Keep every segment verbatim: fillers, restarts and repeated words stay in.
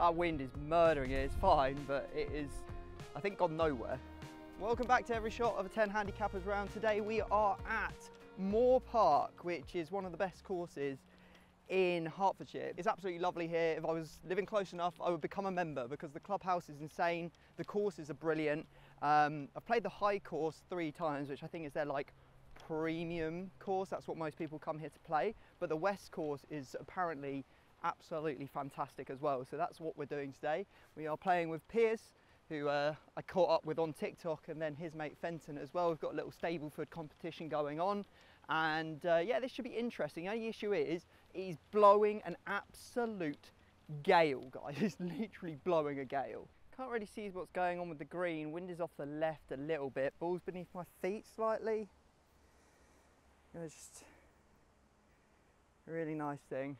That wind is murdering it, it's fine, but it is, I think, gone nowhere. Welcome back to Every Shot of a ten Handicappers Round. Today we are at Moor Park, which is one of the best courses in Hertfordshire. It's absolutely lovely here. If I was living close enough, I would become a member because the clubhouse is insane. The courses are brilliant. Um, I've played the high course three times, which I think is their like premium course. That's what most people come here to play. But the West course is apparently absolutely fantastic as well. So that's what we're doing today. We are playing with Piers, who uh, I caught up with on TikTok, and then his mate Fenton as well. We've got a little Stableford competition going on. And uh, yeah, this should be interesting. The only issue is, he's blowing an absolute gale, guys. He's literally blowing a gale. Can't really see what's going on with the green. Wind is off the left a little bit. Ball's beneath my feet slightly. It was just a really nice thing.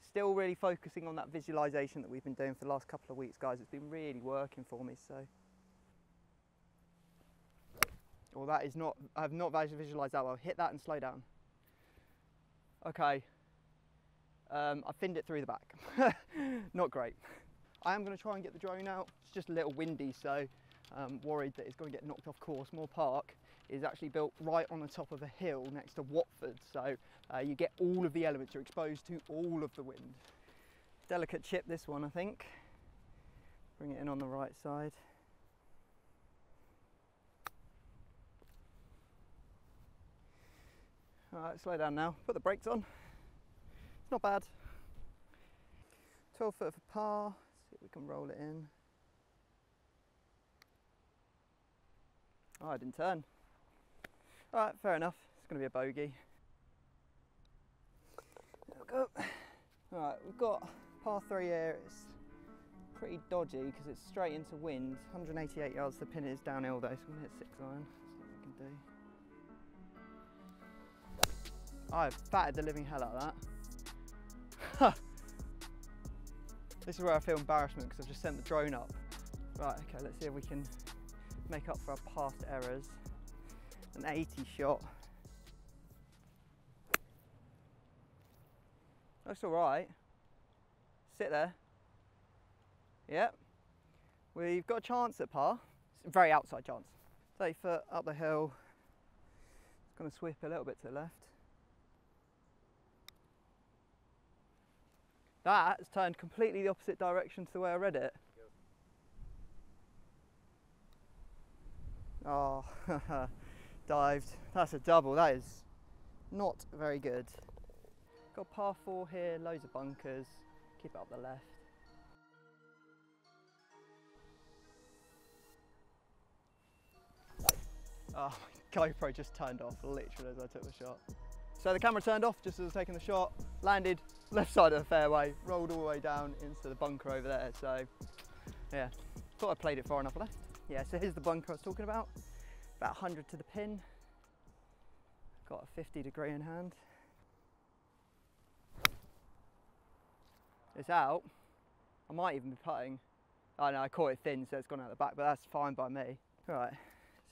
Still really focusing on that visualization that we've been doing for the last couple of weeks, guys. It's been really working for me, so. Well, that is not, I've not visualized that well. Hit that and slow down. Okay. Um, I finned it through the back. Not great. I am going to try and get the drone out. It's just a little windy, so I'm worried that it's going to get knocked off course. Moor Park is actually built right on the top of a hill next to Watford, so uh, you get all of the elements. You're exposed to all of the wind. Delicate chip this one, I think. Bring it in on the right side. All right, slow down now. Put the brakes on. It's not bad. twelve foot for par. See if we can roll it in. Oh, I didn't turn. All right, fair enough. It's going to be a bogey. There we go. All right, we've got par three here. It's pretty dodgy because it's straight into wind. one hundred eighty-eight yards. The pin is downhill though, so I'm going to hit six iron. That's what we can do. I've batted the living hell out of that. This is where I feel embarrassment because I've just sent the drone up. Right, okay, let's see if we can make up for our past errors. An eighty shot. That's all right. Sit there. Yep. We've got a chance at par. It's a very outside chance. thirty foot up the hill. It's going to sweep a little bit to the left. That has turned completely the opposite direction to the way I read it. Oh, dived. That's a double. That is not very good. Got par four here, loads of bunkers. Keep it up the left. Oh, my GoPro just turned off literally as I took the shot. So the camera turned off just as I was taking the shot, landed left side of the fairway, rolled all the way down into the bunker over there. So yeah, thought I played it far enough left. Yeah, so here's the bunker I was talking about. About one hundred to the pin. Got a fifty degree in hand. It's out. I might even be putting. Oh no, I caught it thin, so it's gone out the back, but that's fine by me. All right,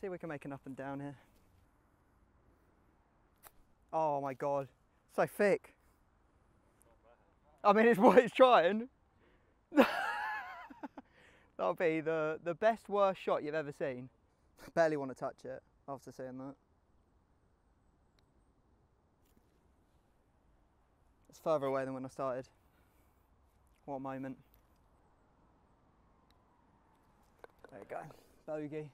see if we can make an up and down here. Oh my God, so thick. I mean, it's what it's trying. That'll be the, the best, worst shot you've ever seen. Barely want to touch it after seeing that. It's further away than when I started. What a moment. There you go, bogey.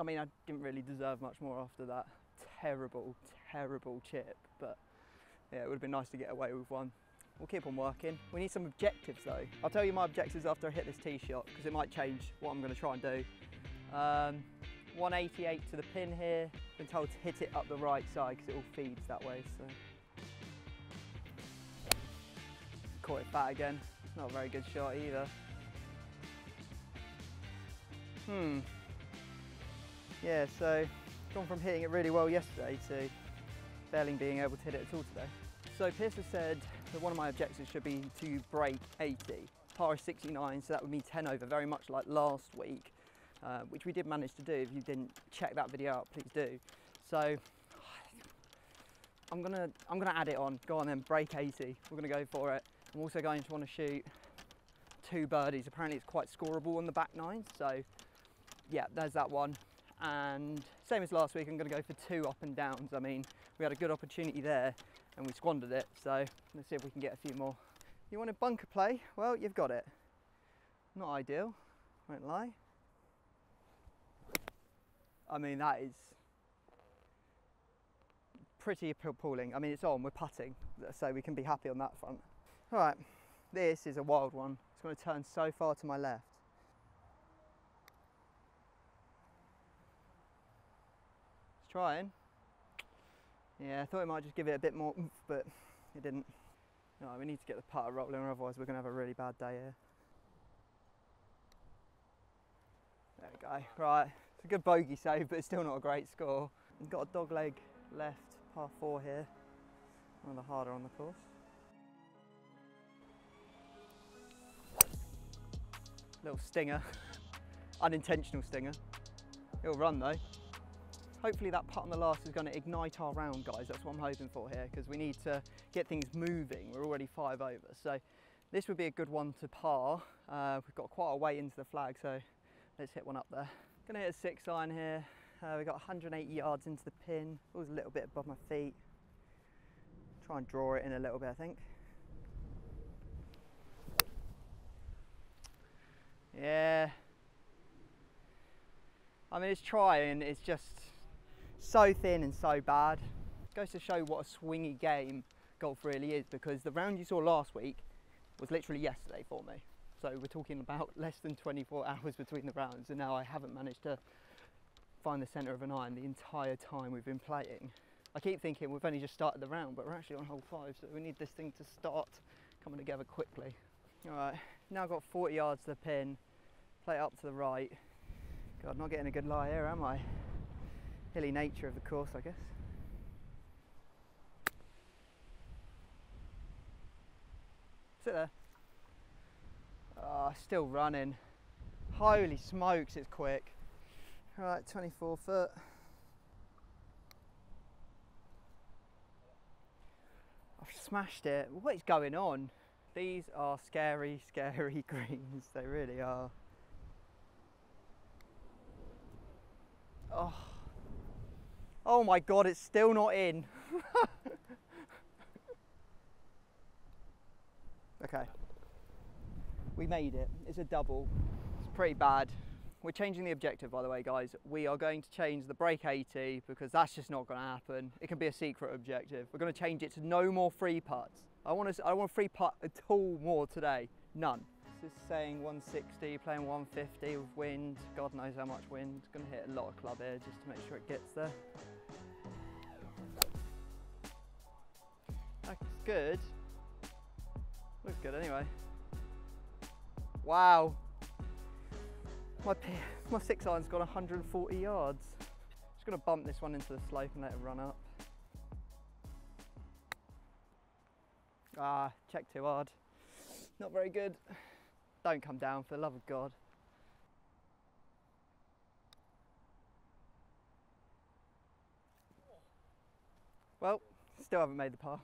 I mean, I didn't really deserve much more after that. Terrible, terrible chip, but yeah, it would have been nice to get away with one. We'll keep on working. We need some objectives though. I'll tell you my objectives after I hit this tee shot because it might change what I'm going to try and do. Um, one eighty-eight to the pin here. Been told to hit it up the right side because it all feeds that way. So caught it fat again. Not a very good shot either. Hmm. Yeah. So gone from hitting it really well yesterday to barely being able to hit it at all today. So Piers has said that one of my objectives should be to break eighty. Par is sixty-nine, so that would mean ten over, very much like last week, uh, which we did manage to do. If you didn't check that video out, please do. So I'm gonna, I'm gonna add it on. Go on then, break eighty. We're gonna go for it. I'm also going to want to shoot two birdies. Apparently it's quite scoreable on the back nine. So yeah, there's that one. And same as last week, I'm going to go for two up and downs. I mean, we had a good opportunity there and we squandered it. So let's see if we can get a few more. You want a bunker play? Well, you've got it. Not ideal, won't lie. I mean, that is pretty appalling. I mean, it's on, we're putting, so we can be happy on that front. All right, this is a wild one. It's going to turn so far to my left. It's trying. Yeah, I thought I might just give it a bit more oomph, but it didn't. No, we need to get the putter rolling, otherwise we're going to have a really bad day here. There we go. Right, it's a good bogey save, but it's still not a great score. We've got a dog leg left, par four here. One of the harder on the course. Little stinger, unintentional stinger. It'll run though. Hopefully that putt on the last is going to ignite our round, guys. That's what I'm hoping for here, because we need to get things moving. We're already five over, so this would be a good one to par. Uh, we've got quite a way into the flag, so let's hit one up there. Going to hit a six iron here. Uh, we got one hundred eighty yards into the pin. Always a little bit above my feet. Try and draw it in a little bit, I think. Yeah. I mean, it's trying. It's just so thin and so bad. It goes to show what a swingy game golf really is, because the round you saw last week was literally yesterday for me. So we're talking about less than twenty-four hours between the rounds, and now I haven't managed to find the centre of an iron the entire time we've been playing. I keep thinking we've only just started the round, but we're actually on hole five, so we need this thing to start coming together quickly. All right, now I've got forty yards to the pin, play up to the right. God, not getting a good lie here, am I? Hilly nature of the course, I guess. Sit there. Ah, oh, still running. Holy smokes, it's quick. All right, twenty-four foot. I've smashed it. What is going on? These are scary, scary greens. They really are. Oh, oh my God, it's still not in. Okay, we made it. It's a double. It's pretty bad. We're changing the objective, by the way, guys. We are going to change the break eighty, because that's just not going to happen. It can be a secret objective. We're going to change it to no more free putts. I want to, I want a free putt at all more today. None. This is saying one sixty, playing one fifty with wind. God knows how much wind. Gonna hit a lot of club here just to make sure it gets there. That's good. Looks good anyway. Wow. My, my six iron's gone one hundred forty yards. Just gonna bump this one into the slope and let it run up. Ah, check too hard. Not very good. Don't come down, for the love of God. Well, still haven't made the par.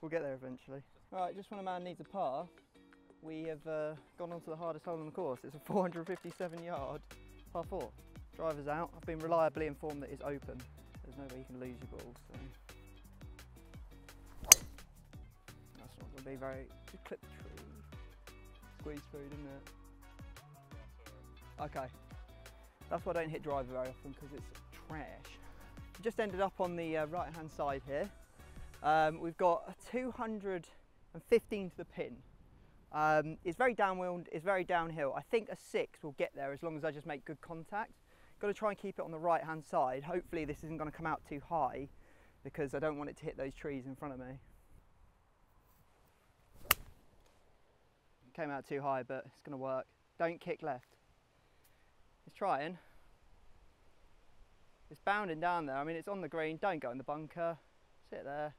We'll get there eventually. All right, just when a man needs a par, we have uh, gone on to the hardest hole on the course. It's a four hundred fifty-seven yard par four. Driver's out. I've been reliably informed that it's open. There's no way you can lose your balls. So. That's not going to be very. Just clip the tree. Squeeze through, didn't it? Okay, that's why I don't hit driver very often, because it's trash. Just ended up on the uh, right hand side here. Um, we've got two hundred fifteen to the pin. Um, it's very downwind, it's very downhill. I think a six will get there as long as I just make good contact. Got to try and keep it on the right hand side. Hopefully this isn't going to come out too high, because I don't want it to hit those trees in front of me. Came out too high, but it's going to work. Don't kick left. It's trying. It's bounding down there. I mean, it's on the green. Don't go in the bunker. Sit there.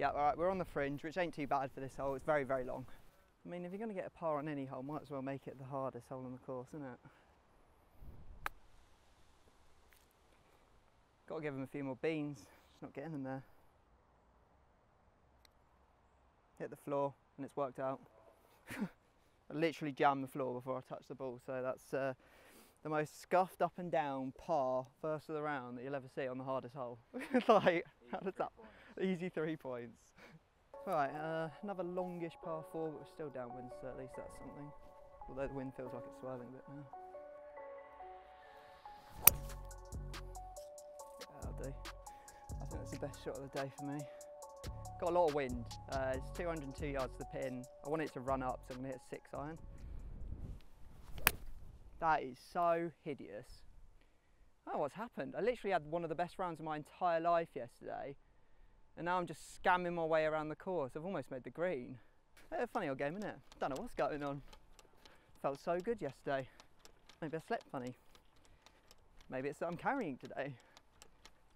Yeah, all right, we're on the fringe, which ain't too bad for this hole. It's very, very long. I mean, if you're going to get a par on any hole, might as well make it the hardest hole on the course, isn't it? Got to give them a few more beans. Just not getting them there. Hit the floor, and it's worked out. I literally jammed the floor before I touched the ball. So that's uh, the most scuffed up and down par first of the round that you'll ever see on the hardest hole. Like, how does that? Easy three points. Right, uh, another longish par four, but we're still downwind, so at least that's something. Although the wind feels like it's swirling a bit now. Yeah, that'll do. I think that's the best shot of the day for me. Got a lot of wind. Uh, it's two hundred and two yards to the pin. I want it to run up, so I'm going to hit a six iron. That is so hideous. Oh, what's happened? I literally had one of the best rounds of my entire life yesterday, and now I'm just scamming my way around the course. I've almost made the green. A funny old game, isn't it? Don't know what's going on. Felt so good yesterday. Maybe I slept funny. Maybe it's that I'm carrying today.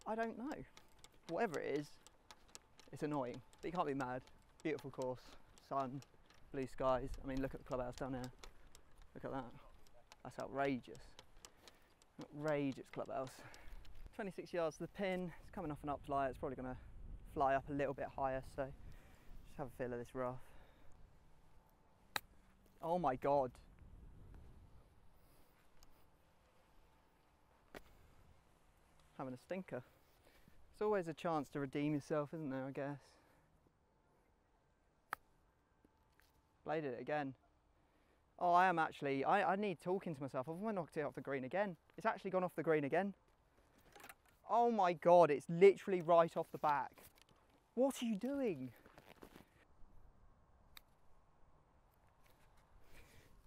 I don't know. Whatever it is, it's annoying, but you can't be mad. Beautiful course, sun, blue skies. I mean, look at the clubhouse down there. Look at that. That's outrageous. Outrageous clubhouse. twenty-six yards to the pin. It's coming off an uplie. It's probably going to fly up a little bit higher, so just have a feel of this rough. Oh my god. Having a stinker. It's always a chance to redeem yourself, isn't there, I guess. Bladed it again. Oh, I am actually, I, I need talking to myself. I've knocked it off the green again. It's actually gone off the green again. Oh my god, it's literally right off the back. What are you doing?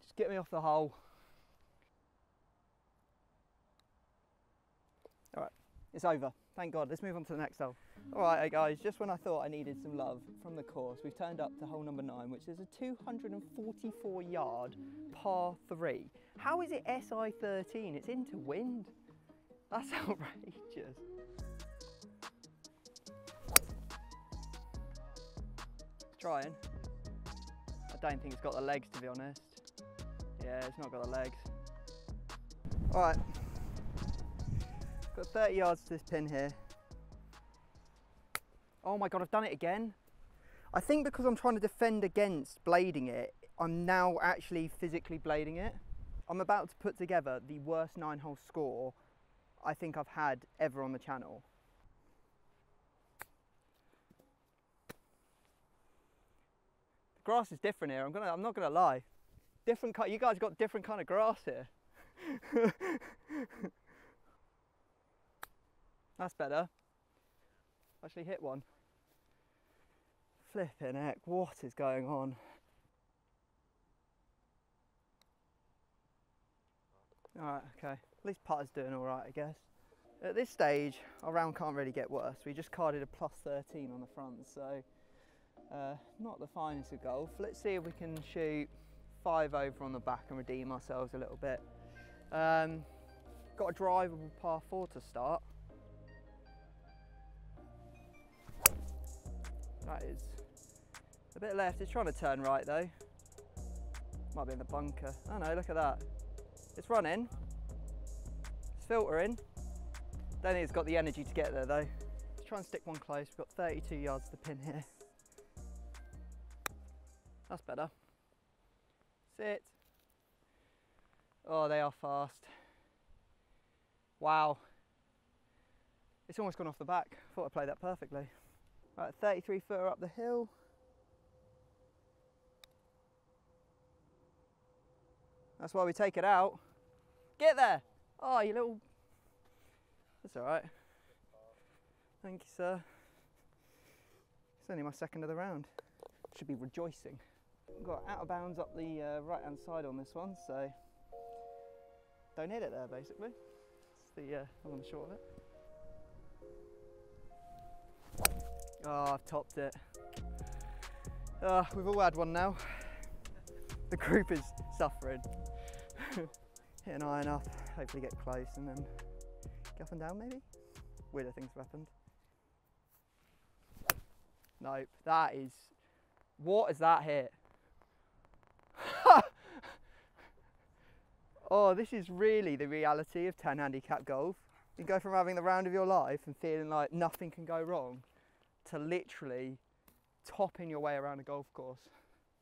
Just get me off the hole. All right, it's over. Thank god, let's move on to the next hole. All right guys, just when I thought I needed some love from the course, we've turned up to hole number nine, which is a two hundred and forty-four yard par three. How is it S I thirteen? It's into wind. That's outrageous. Trying. I don't think it's got the legs, to be honest. Yeah, it's not got the legs. All right. Got thirty yards to this pin here. Oh my god, I've done it again. I think because I'm trying to defend against blading it, I'm now actually physically blading it. I'm about to put together the worst nine hole score I think I've had ever on the channel. The grass is different here. I'm gonna. I'm not gonna lie. Different. You guys got different kind of grass here. That's better. Actually hit one. Flipping heck! What is going on? All right. Okay. At least putter's doing all right, I guess. At this stage, our round can't really get worse. We just carded a plus thirteen on the front, so uh, not the finest of golf. Let's see if we can shoot five over on the back and redeem ourselves a little bit. Um, got a drivable par four to start. That is a bit left. It's trying to turn right though. Might be in the bunker. Oh no, look at that. It's running. Filtering. Don't think it's got the energy to get there though. Let's try and stick one close. We've got thirty-two yards to the pin here. That's better. Sit. Oh, they are fast. Wow. It's almost gone off the back. Thought I played that perfectly. Right, thirty-three footer up the hill. That's why we take it out. Get there. Oh, you little... That's all right. Thank you, sir. It's only my second of the round. Should be rejoicing. We've got out of bounds up the uh, right-hand side on this one, so don't hit it there, basically. It's the, uh, I'm on the short of it. Oh, I've topped it. Uh, we've all had one now. The group is suffering. Hit an iron up, hopefully get close and then get up and down maybe? Weirder things have happened. Nope, that is... What is that hit? Oh, this is really the reality of ten handicap golf. You go from having the round of your life and feeling like nothing can go wrong to literally topping your way around a golf course.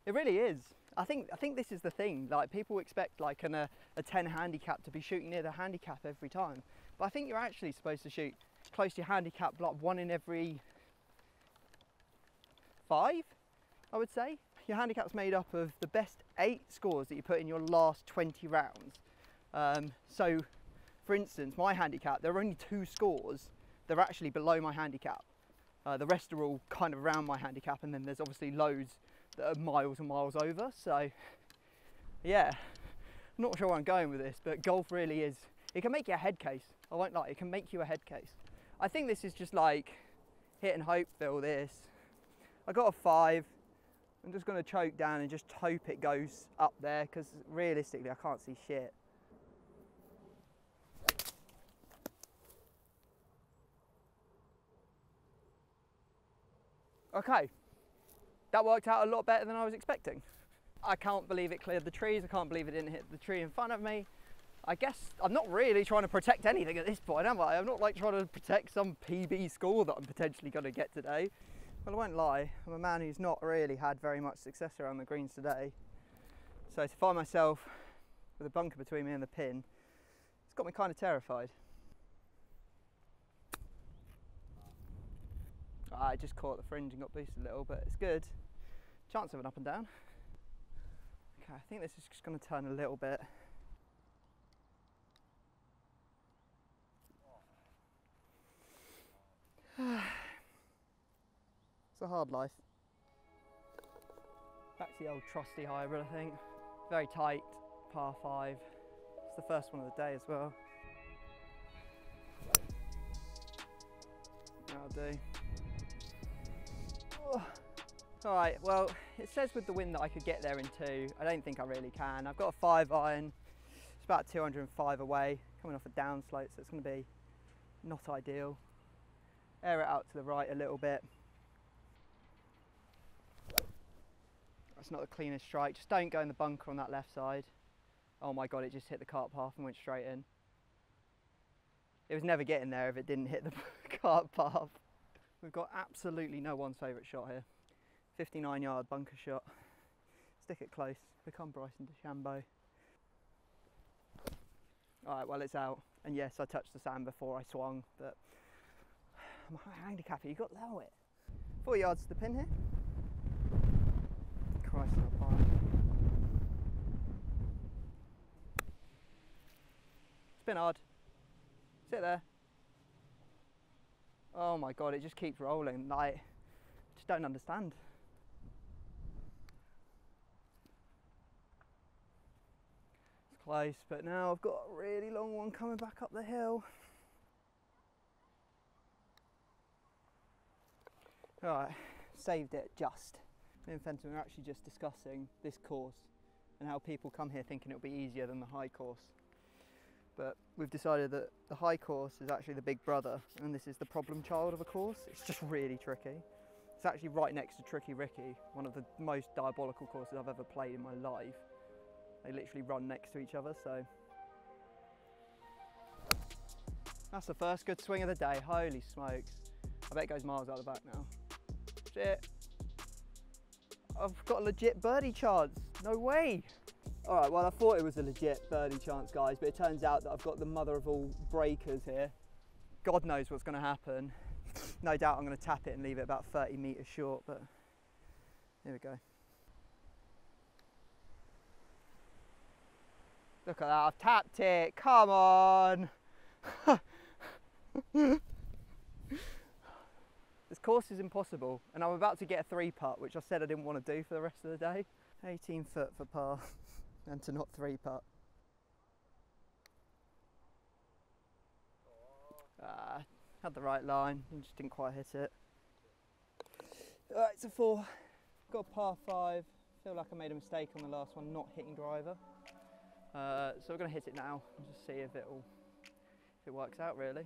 It really is. I think I think this is the thing. Like, people expect like an, a, a ten handicap to be shooting near the handicap every time, but I think you're actually supposed to shoot close to your handicap, like one in every five, I would say. Your handicap's made up of the best eight scores that you put in your last twenty rounds. Um, so, for instance, my handicap, there are only two scores that are actually below my handicap. Uh, the rest are all kind of around my handicap, and then there's obviously loads that are miles and miles over. So, yeah, I'm not sure where I'm going with this, but golf really is, it can make you a head case. I won't lie, it can make you a head case. I think this is just like hit and hope, fill this. I got a five. I'm just going to choke down and just hope it goes up there, because realistically I can't see shit. Okay, that worked out a lot better than I was expecting. I can't believe it cleared the trees. I can't believe it didn't hit the tree in front of me. I guess I'm not really trying to protect anything at this point, am I? I'm not like trying to protect some P B score that I'm potentially going to get today. Well, I won't lie, I'm a man who's not really had very much success around the greens today. So to find myself with a bunker between me and the pin, it's got me kind of terrified. I just caught the fringe and got boosted a little, but it's good. Chance of an up and down. Okay, I think this is just going to turn a little bit. It's a hard life. Back to the old trusty hybrid, I think. Very tight, par five. It's the first one of the day as well. That'll do. All right, well, it says with the wind that I could get there in two. I don't think I really can. I've got a five iron. It's about two hundred and five away, coming off a downslope, so it's going to be not ideal. Air it out to the right a little bit. That's not the cleanest strike. Just don't go in the bunker on that left side. Oh my God, it just hit the cart path and went straight in. It was never getting there if it didn't hit the cart path. We've got absolutely no one's favourite shot here. fifty-nine yard bunker shot. Stick it close, become Bryson DeChambeau. All right, well, it's out. And yes, I touched the sand before I swung, but I'm a handicapper, you got to allow it. Four yards to the pin here. Christ, not by. It's been hard. Sit there. Oh my God, it just keeps rolling. Like, just don't understand. It's close, but now I've got a really long one coming back up the hill. All right, saved it just. Me and Fenton were actually just discussing this course and how people come here thinking it'll be easier than the high course. But we've decided that the high course is actually the big brother, and this is the problem child of a course. It's just really tricky. It's actually right next to Tricky Ricky, one of the most diabolical courses I've ever played in my life. They literally run next to each other, so. That's the first good swing of the day, holy smokes. I bet it goes miles out of the back now. Shit. I've got a legit birdie chance, no way. All right, well, I thought it was a legit birdie chance, guys, but it turns out that I've got the mother of all breakers here. God knows what's going to happen. No doubt I'm going to tap it and leave it about thirty metres short, but here we go. Look at that, I've tapped it. Come on. This course is impossible, and I'm about to get a three putt, which I said I didn't want to do for the rest of the day. eighteen foot for par. And to not three putt. Ah, had the right line, just didn't quite hit it. All right, it's a four. Got a par five. Feel like I made a mistake on the last one, not hitting driver. Uh, so we're gonna hit it now and just see if it'll, if it works out really.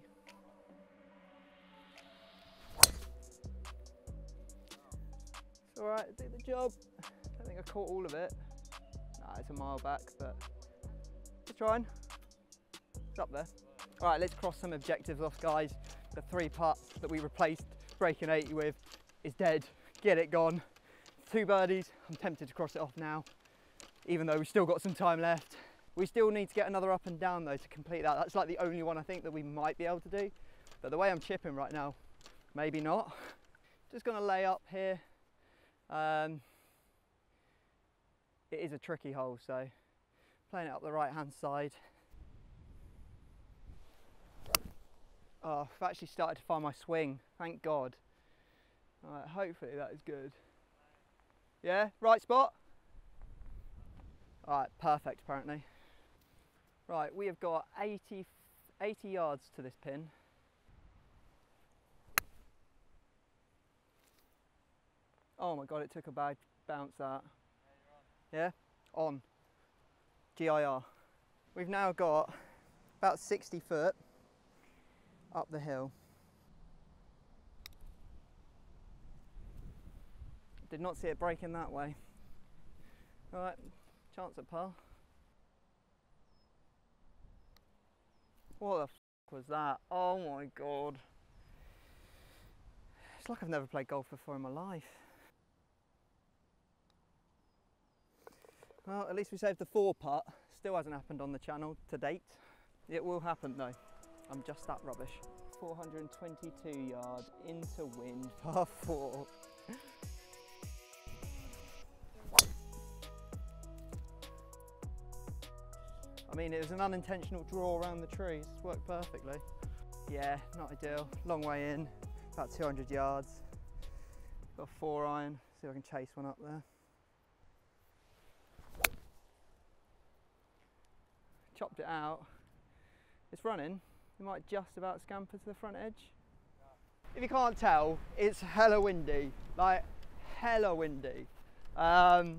It's all right, did the job. I think I caught all of it. Nah, it's a mile back, but we're trying. It's up there. All right, let's cross some objectives off, guys. The three putt that we replaced breaking eighty with is dead. Get it gone. Two birdies. I'm tempted to cross it off now. even though we've still got some time left. We still need to get another up and down though to complete that. That's like the only one I think that we might be able to do, but the way I'm chipping right now, maybe not. Just gonna lay up here. Um, it is a tricky hole, so playing it up the right hand side. Oh, I've actually started to find my swing, thank God. All right, hopefully that is good. Yeah, right spot? All right, perfect apparently. Right, we have got eighty, eighty yards to this pin. Oh my God, it took a bad bounce that. Yeah, on, G I R. We've now got about sixty foot up the hill. Did not see it breaking that way. All right, chance at par. What the f was that? Oh my God. It's like I've never played golf before in my life. Well, at least we saved the four putt. Still hasn't happened on the channel to date. It will happen though. I'm just that rubbish. four hundred twenty-two yard into wind, par four. I mean, it was an unintentional draw around the trees. It's worked perfectly. Yeah, not ideal. Long way in, about two hundred yards. Got a four iron. See if I can chase one up there. Chopped it out. It's running. It might just about scamper to the front edge. If you can't tell, it's hella windy. Like, hella windy. Um,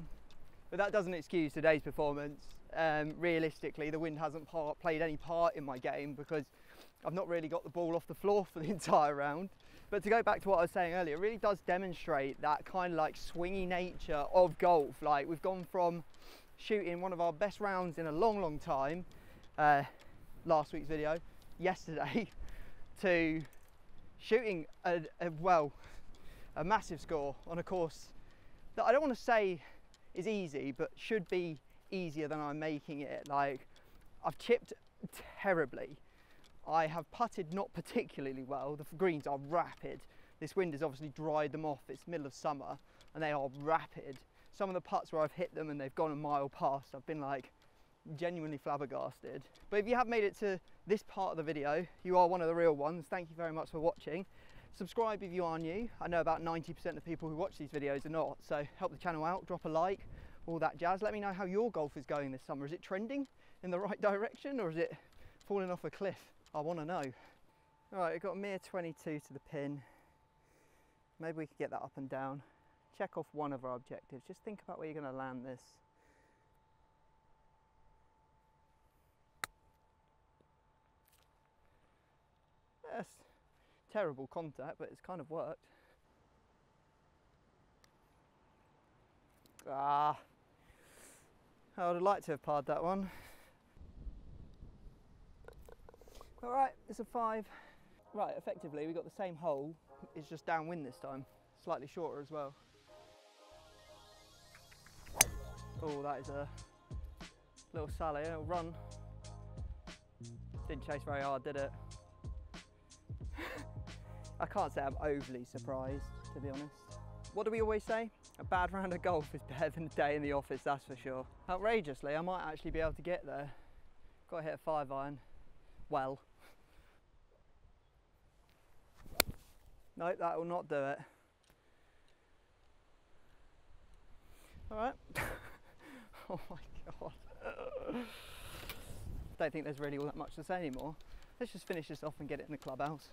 but that doesn't excuse today's performance. Um, realistically, the wind hasn't part, played any part in my game because I've not really got the ball off the floor for the entire round. But to go back to what I was saying earlier, it really does demonstrate that kind of like swingy nature of golf. Like, we've gone from shooting one of our best rounds in a long, long time, uh, last week's video, yesterday, to shooting a, a, well, a massive score on a course that I don't want to say is easy, but should be easier than I'm making it. Like, I've chipped terribly. I have putted not particularly well. The greens are rapid. This wind has obviously dried them off. It's middle of summer and they are rapid. Some of the putts where I've hit them and they've gone a mile past, I've been like genuinely flabbergasted. But if you have made it to this part of the video, you are one of the real ones. Thank you very much for watching. Subscribe if you are new. I know about ninety percent of people who watch these videos are not, so help the channel out, drop a like, all that jazz. Let me know how your golf is going this summer. Is it trending in the right direction or is it falling off a cliff? I want to know. All right, we've got a mere twenty-two to the pin. Maybe we could get that up and down. Check off one of our objectives. Just think about where you're going to land this. That's terrible contact, but it's kind of worked. Ah, I would have liked to have parred that one. All right, it's a five. Right, effectively, we got the same hole. It's just downwind this time, slightly shorter as well. Oh, that is a little sally, a little run. Didn't chase very hard, did it? I can't say I'm overly surprised, to be honest. What do we always say? A bad round of golf is better than a day in the office, that's for sure. Outrageously, I might actually be able to get there. Got to hit a five iron. Well. Nope, that will not do it. All right. Oh my God. I don't think there's really all that much to say anymore. Let's just finish this off and get it in the clubhouse.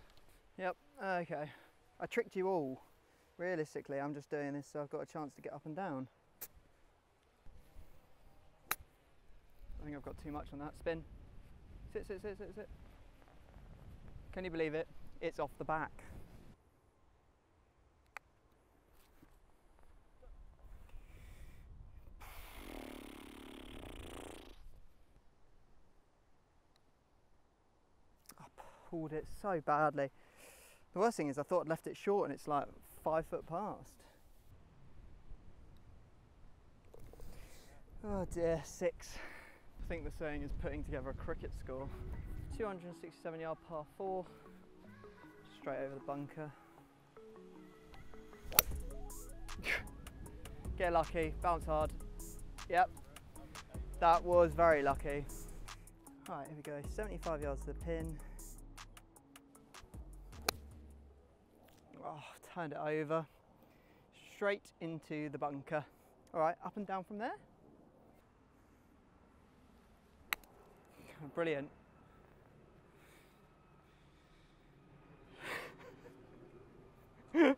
Yep, okay. I tricked you all. Realistically, I'm just doing this so I've got a chance to get up and down. I think I've got too much on that spin. Sit, sit, sit, sit, sit. Can you believe it? It's off the back. I pulled it so badly. The worst thing is I thought I'd left it short and it's like five foot past. Oh dear, six. I think the saying is putting together a cricket score. two hundred sixty-seven yard par four, straight over the bunker. Get lucky, bounce hard. Yep, that was very lucky. All right, here we go, seventy-five yards to the pin. Oh, turned it over, straight into the bunker. All right, up and down from there. Brilliant. I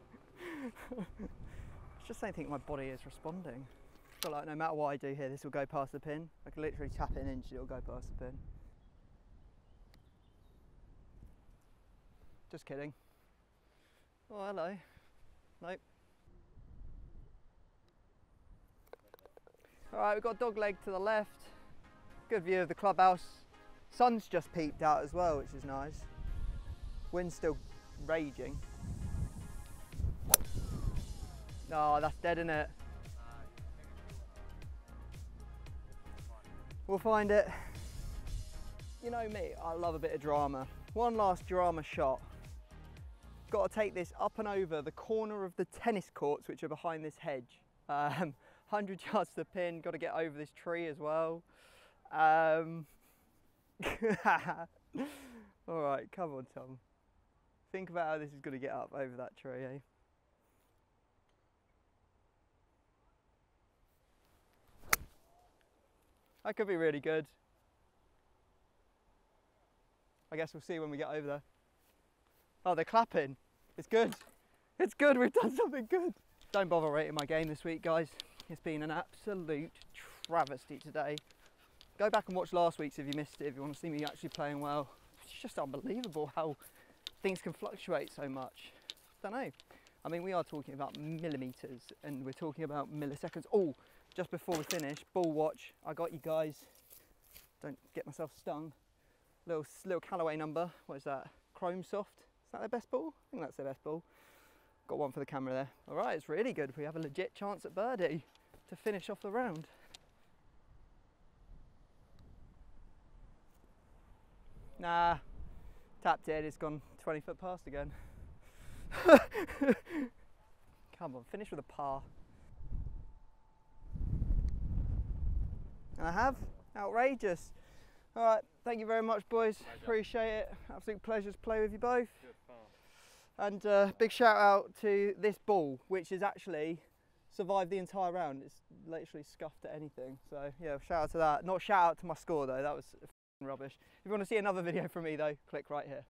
just don't think my body is responding. I feel like no matter what I do here, this will go past the pin. I can literally tap it an inch and it'll go past the pin. Just kidding. Oh, hello. Nope. All right, we've got dog leg to the left. Good view of the clubhouse. Sun's just peeped out as well, which is nice. Wind's still raging. Oh, that's dead, isn't it? We'll find it. You know me, I love a bit of drama. One last drama shot. Got to take this up and over the corner of the tennis courts, which are behind this hedge. Um, one hundred yards to the pin, got to get over this tree as well. Um, all right, come on, Tom. Think about how this is going to get up over that tree, eh? That could be really good. I guess we'll see when we get over there. Oh, they're clapping. It's good. It's good. We've done something good. Don't bother rating my game this week, guys. It's been an absolute travesty today. Go back and watch last week's if you missed it, if you want to see me actually playing well. It's just unbelievable how things can fluctuate so much. Don't know. I mean, we are talking about millimetres and we're talking about milliseconds. Oh, just before we finish, ball watch. I got you guys. Don't get myself stung. Little, little Callaway number. What is that? Chrome Soft. Is that their best ball? I think that's their best ball. Got one for the camera there. All right, it's really good. We have a legit chance at birdie to finish off the round. Nah, tapped it. It's gone twenty foot past again. Come on, finish with a par. And I have. Outrageous. All right, thank you very much, boys. Appreciate it. Absolute pleasure to play with you both. And uh, big shout out to this ball, which has actually survived the entire round. It's literally scuffed at anything. So yeah, shout out to that. Not shout out to my score though, that was rubbish. If you want to see another video from me though, click right here.